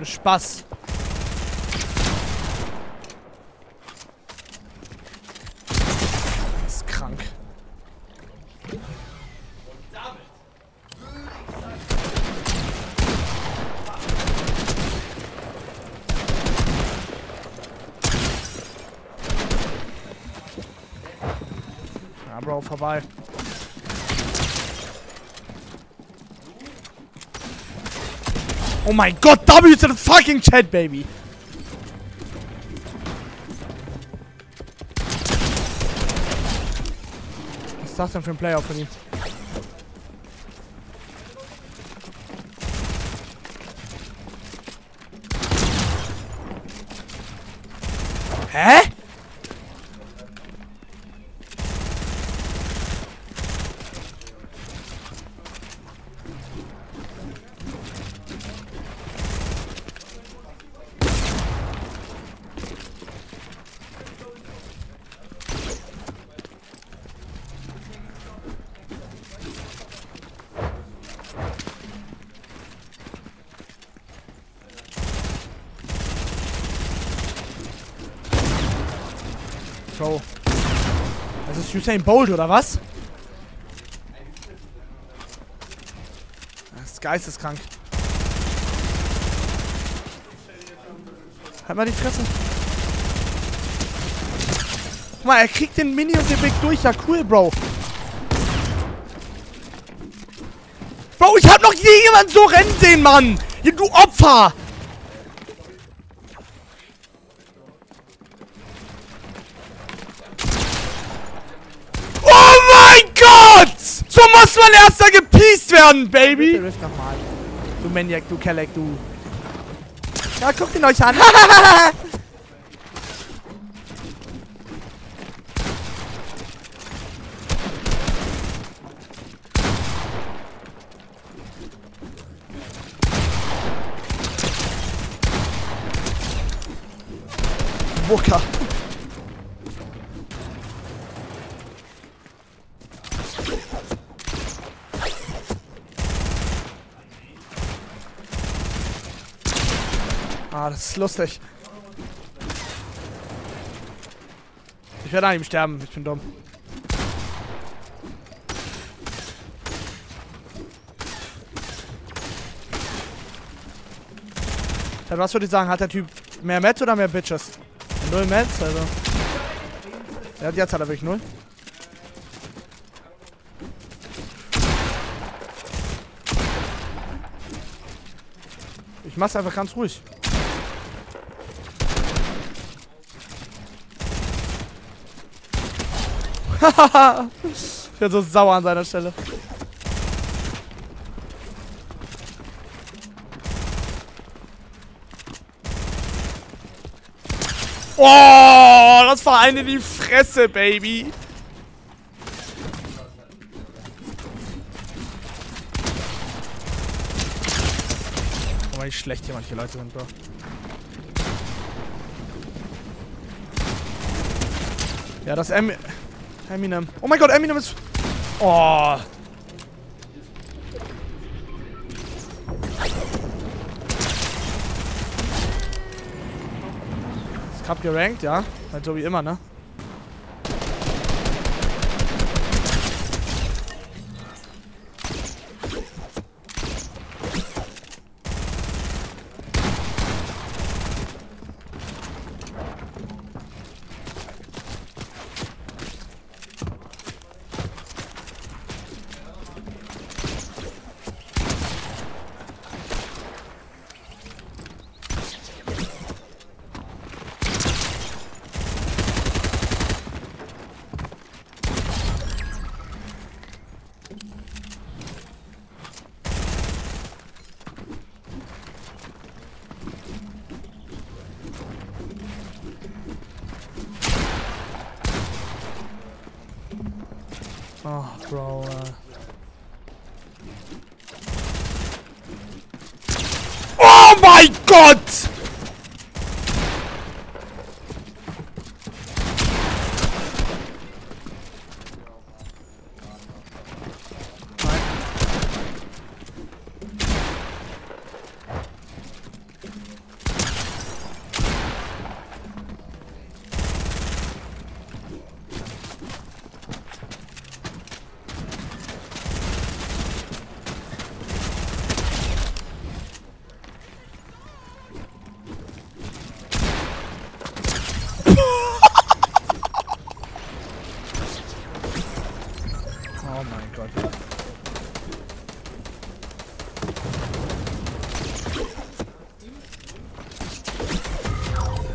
Für Spaß. Das ist krank. Und damit würde ich sagen, ja, Bro, vorbei. Oh mein Gott, W to the fucking Chad, baby! Was ist das denn für ein Playoff von ihm? Hä? Das ist Usain Bolt, oder was? Das ist geisteskrank. Halt mal die Fresse. Guck mal, er kriegt den Minions-Effekt durch. Ja, cool, Bro. Bro, ich hab noch nie jemanden so rennen sehen, Mann. Du Opfer. So muss man erst mal gepiest werden, Baby! Rift nochmal. Du Maniac, du Kelleck, du. Ja, guckt ihn euch an. Wucker. Ah, das ist lustig. Ich werde an ihm sterben, ich bin dumm. Dann was würde ich sagen, hat der Typ mehr Mets oder mehr Bitches? 0 Mets, also. Ja, jetzt hat er wirklich 0. Ich mach's einfach ganz ruhig. Hahaha! Ich bin so sauer an seiner Stelle. Oh, das war eine in die Fresse, Baby! Guck mal, wie schlecht hier manche Leute sind, Bro. Ja, das Eminem. Oh mein Gott, Eminem ist... Oh. Ist Cup gerankt, ja? Halt so wie immer, ne? Oh, Bro. Oh mein Gott! Nein.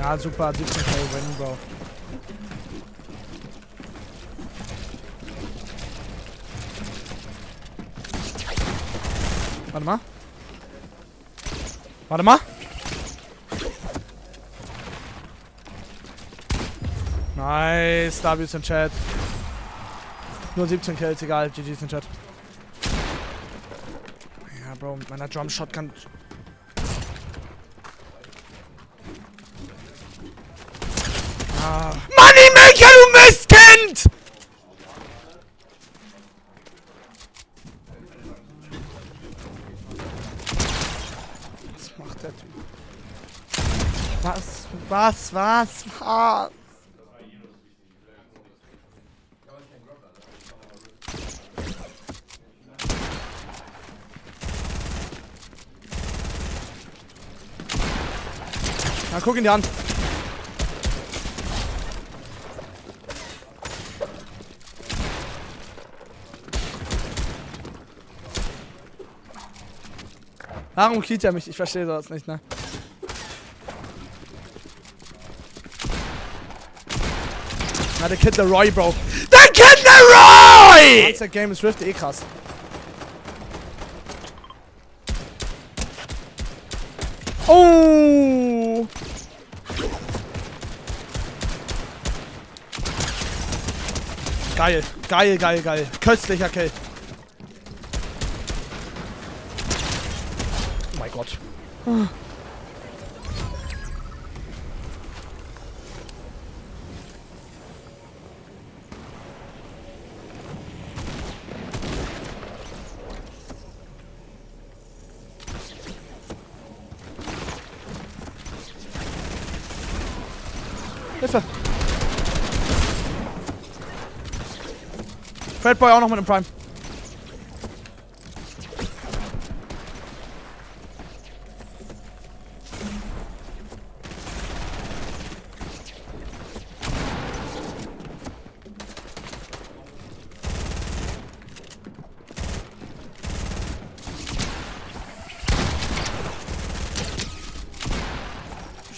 Ja, super, 17 K Rainbow. Warte mal. Warte mal. Nice, W's im Chat. Nur 17 Kills, egal, GG's im Chat. Ja, Bro, mit meiner Drumshot kann... Ah. Money Maker, du Mistkind! Was macht der Typ? Was? Na, guck ihn dir an. Warum killt er mich? Ich verstehe sowas nicht, ne? Na, der killt der Roy, Bro. Der killt der Roy! Monster Game ist Rift krass. Oh! Geil, geil, geil, geil. Köstlicher Kill. Gott. Hilfe. Fredboy auch noch mit dem Prime.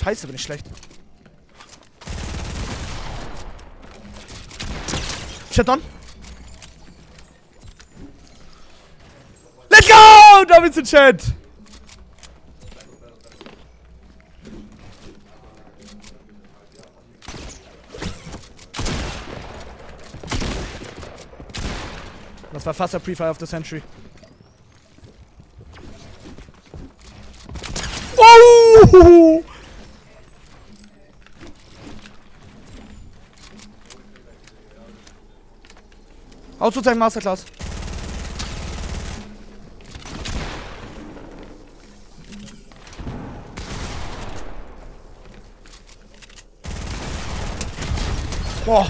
Scheiße, bin ich schlecht. Shut on. Let's go! David's in Chat. Das war fast der Pre-Fire of the Century. Oh! Auszuzeigen Masterclass. Boah.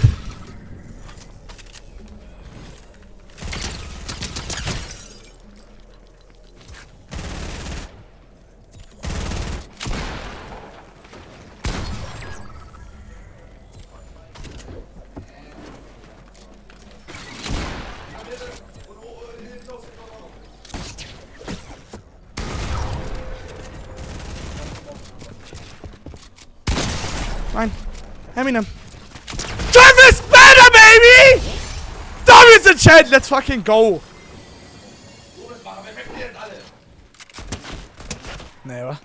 Nein. Eminem. Drive is better, baby! W's in Chat, let's fucking go! Nee, wa?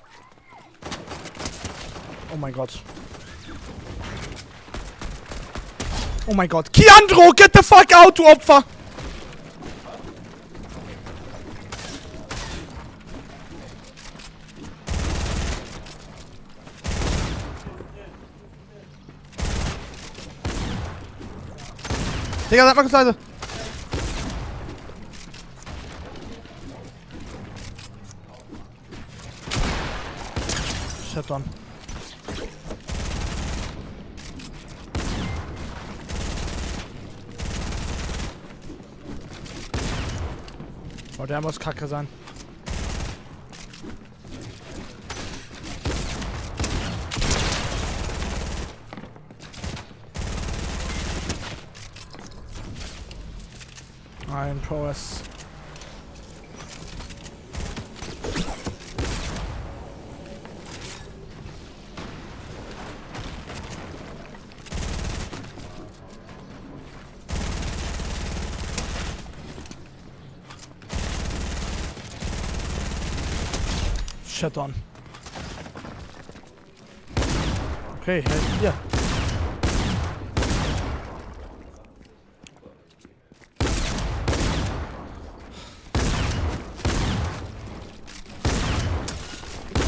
Oh mein Gott. Oh mein Gott. Kianro, get the fuck out, du Opfer! Digga, sag mal kurz leise. Shut down. Oh, der muss kacke sein. Ein Prowess. Headshot on. Okay, hier.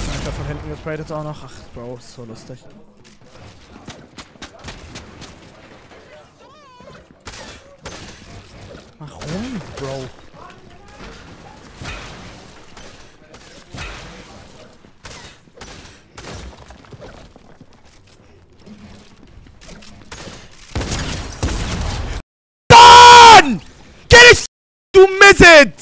Alter, von hinten gesprayt jetzt auch noch. Ach, Bro, ist so lustig. Warum, Bro? It.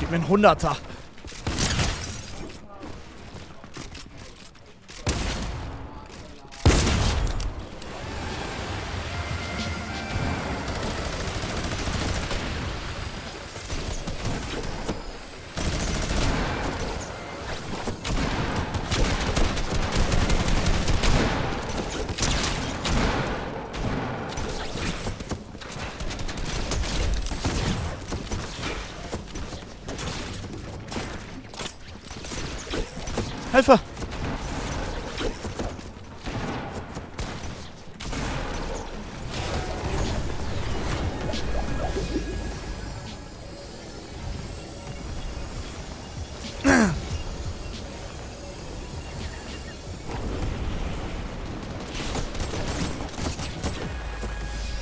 Gib mir einen Hunderter. Helfer!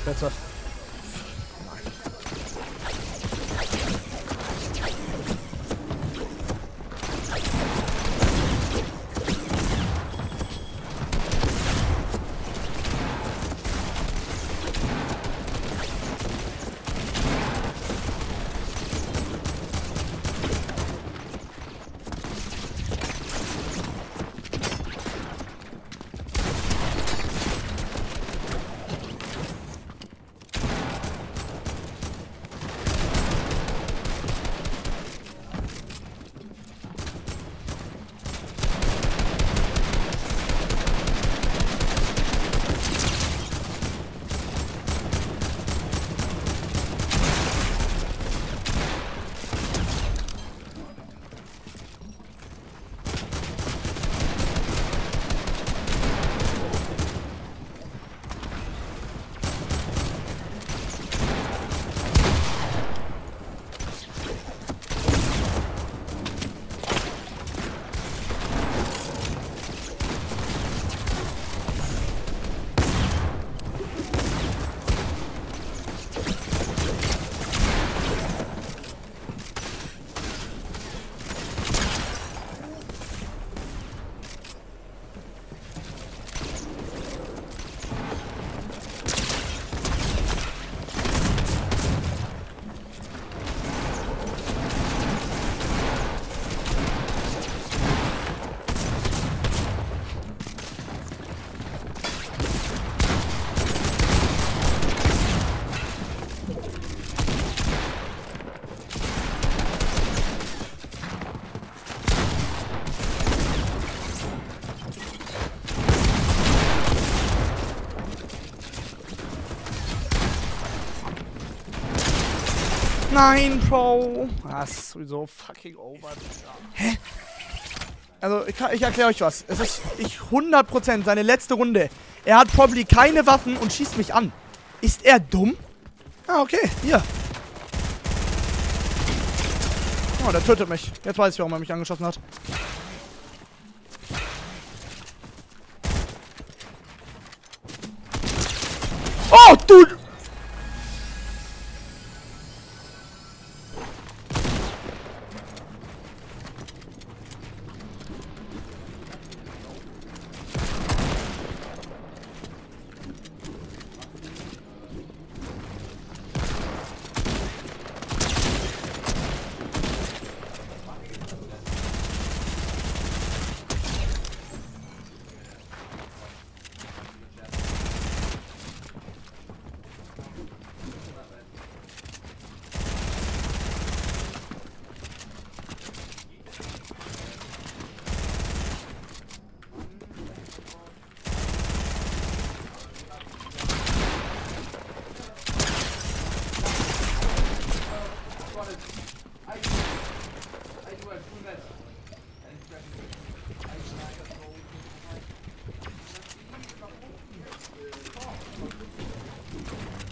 Besser. Nein, Bro! Ah, ist sowieso fucking over. Hä? Also, ich erkläre euch was. Es ist, 100% seine letzte Runde. Er hat probably keine Waffen und schießt mich an. Ist er dumm? Ah, okay, hier. Oh, der tötet mich. Jetzt weiß ich, warum er mich angeschossen hat. Oh, dude!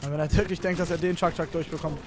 Und wenn er wirklich denkt, dass er den Chak-Chak durchbekommt.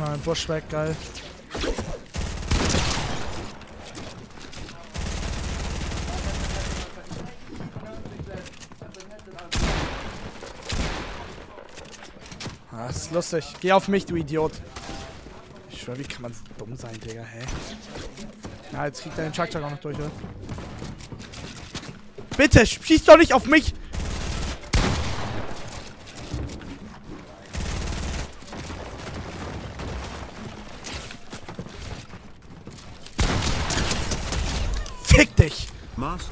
Mal einen Busch weg, geil. Ah, das ist lustig. Geh auf mich, du Idiot. Ich schwör, wie kann man so dumm sein, Digga, hä? Ja, jetzt kriegt er den Chak-Chak auch noch durch, oder? Bitte, schieß doch nicht auf mich! Fick dich! Mars.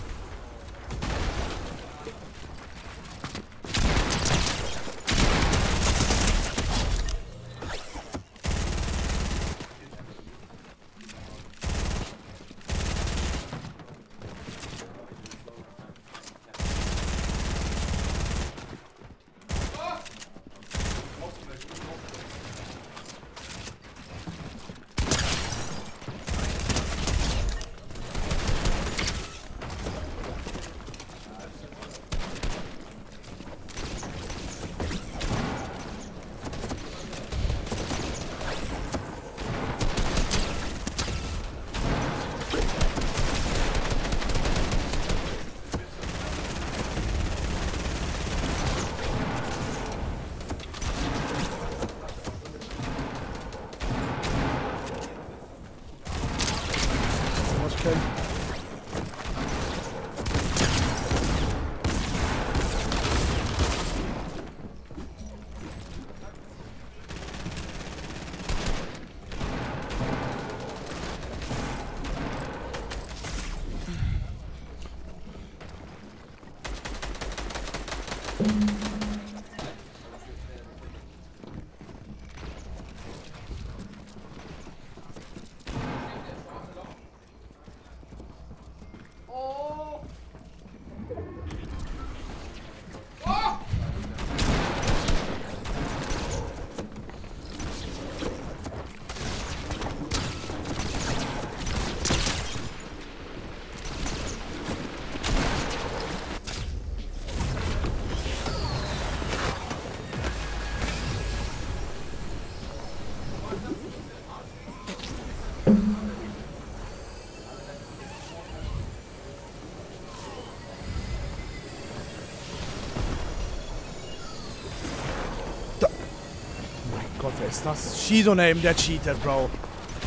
Wer ist das? Shizuname, der cheatet, Bro.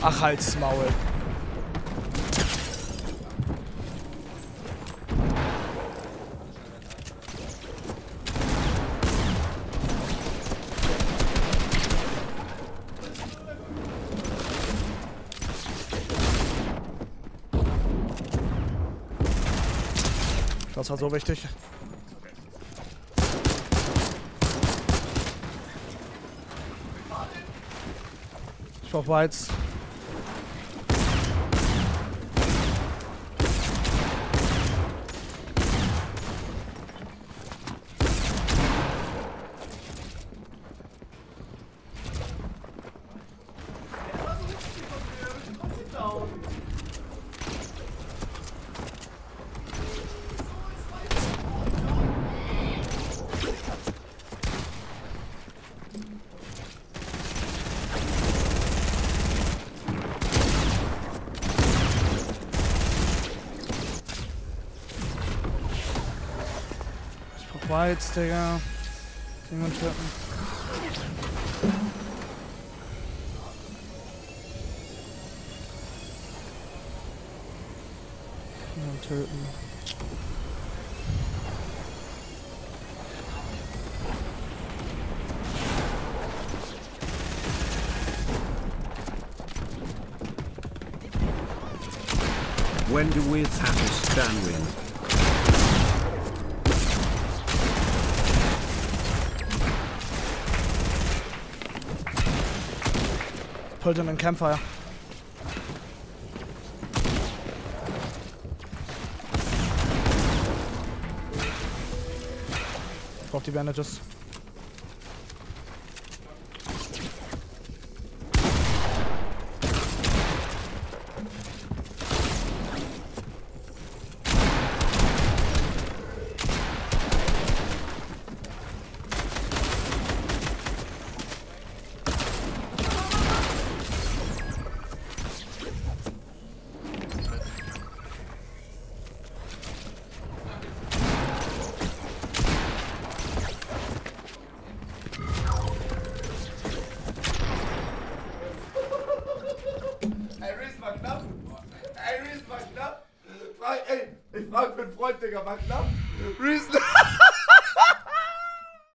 Ach, halt's Maul. Das war so wichtig. Ich brauch Weiz. Weiz, Digga. Ding und Schippen. Ding und Töten. when do we have to stand win? Pulled him in Campfire. Ich brauch die Bandages. Ich frag für einen Freund, Digga, war knapp. Reason.